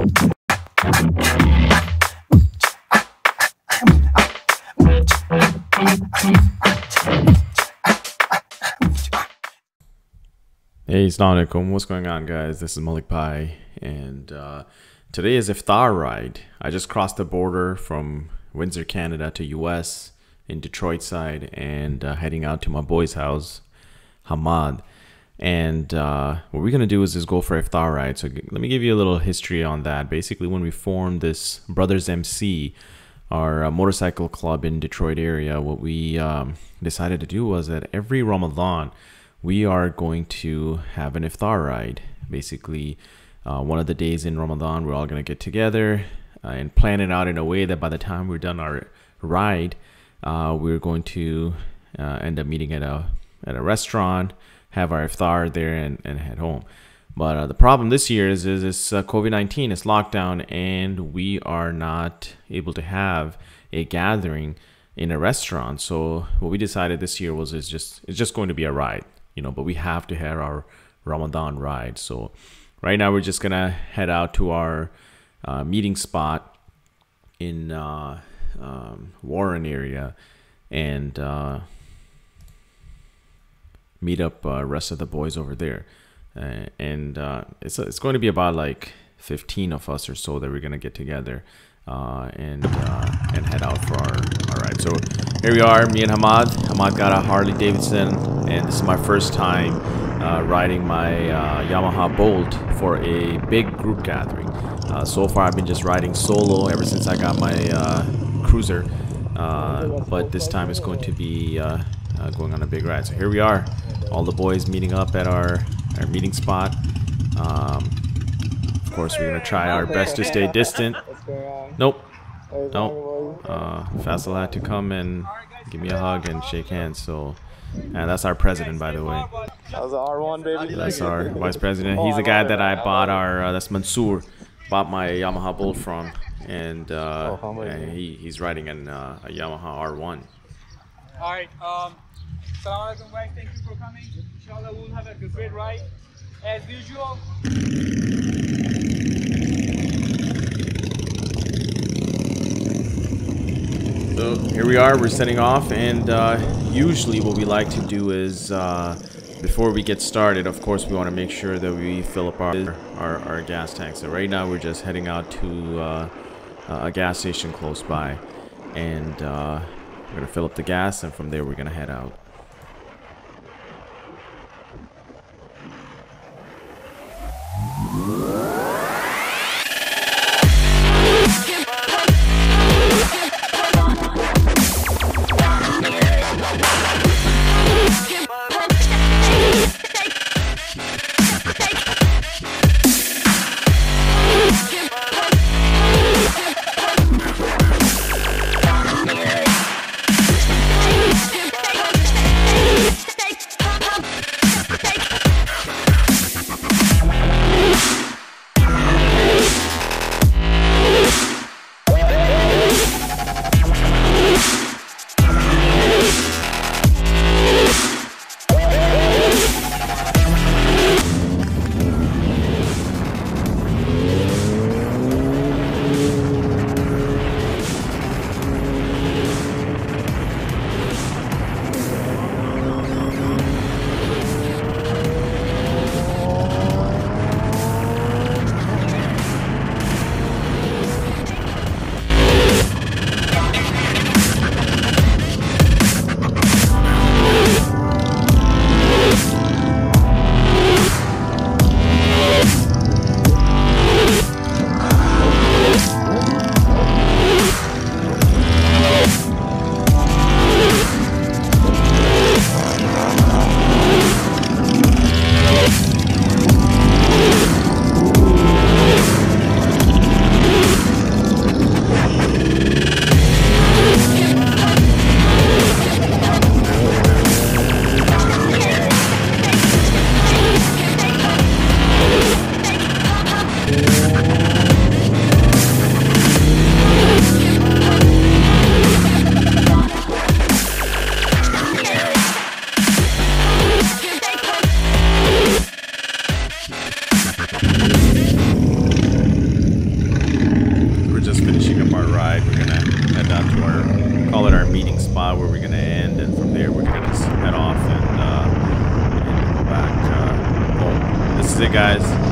Hey, assalamu alaikum. What's going on, guys? This is Malik Bhai, and today is iftar ride. I just crossed the border from Windsor, Canada to US in Detroit side, and heading out to my boy's house, Hamad. And what we're going to do is just go for iftar ride. So let me give you a little history on that. Basically, when we formed this Brothers MC, our motorcycle club in Detroit area, what we decided to do was that every Ramadan, we are going to have an iftar ride. Basically, one of the days in Ramadan, we're all going to get together and plan it out in a way that by the time we're done our ride, we're going to end up meeting at a restaurant, have our iftar there, and head home. But the problem this year is this COVID-19, it's lockdown, and we are not able to have a gathering in a restaurant. So what we decided this year was it's just going to be a ride, you know, but we have to have our Ramadan ride. So right now we're just gonna head out to our meeting spot in Warren area and meet up rest of the boys over there, and it's going to be about like 15 of us or so that we're gonna get together and head out for our ride. So here we are, me and Hamad got a Harley Davidson, and this is my first time riding my Yamaha Bolt for a big group gathering. So far I've been just riding solo ever since I got my cruiser, but this time it's going to be going on a big ride. So here we are, all the boys meeting up at our meeting spot. Of course, we're gonna try our best to stay distant. Nope, nope. Fasil had to come and give me a hug and shake hands. So, and that's our president, by the way. That was R1, baby. That's our vice president. He's the guy that I bought our. That's Mansoor. Bought my Yamaha Bolt from, and he's riding a Yamaha R1. All right, Assalamu alaikum, guys. Thank you for coming. Inshallah, we'll have a great ride as usual. So here we are, we're setting off, and usually what we like to do is before we get started, of course, we want to make sure that we fill up our gas tank. So right now we're just heading out to a gas station close by, and we're gonna fill up the gas, and from there we're gonna head out. meeting spot where we're gonna end, and from there we're gonna head off and go back home. This is it, guys.